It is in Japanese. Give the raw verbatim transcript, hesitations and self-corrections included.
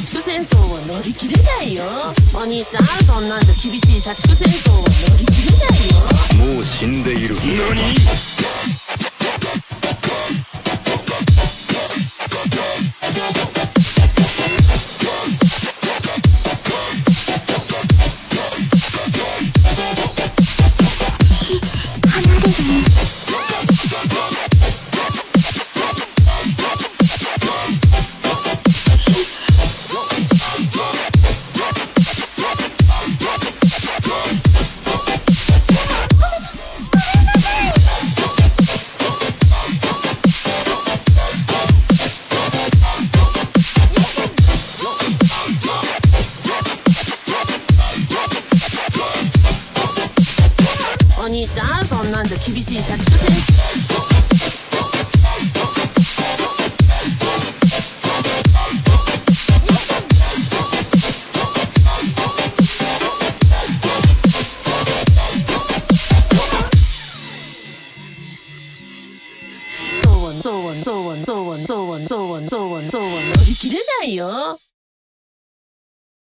社畜戦争を乗り切れないよ。お兄さんそんなんじゃ厳しい社畜戦争を乗り切れないよ。もう死んでいる。何？お兄さんそんなんじゃ厳しい社畜戦争。そうはそうはそうはそうはそうはそうはそうは乗り切れないよ。